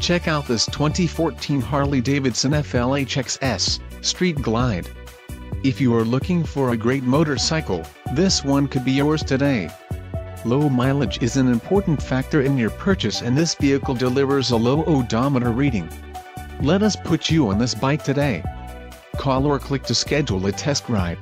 Check out this 2014 Harley-Davidson FLHXS Street Glide. If you are looking for a great motorcycle, this one could be yours today. Low mileage is an important factor in your purchase, and this vehicle delivers a low odometer reading. Let us put you on this bike today. Call or click to schedule a test ride.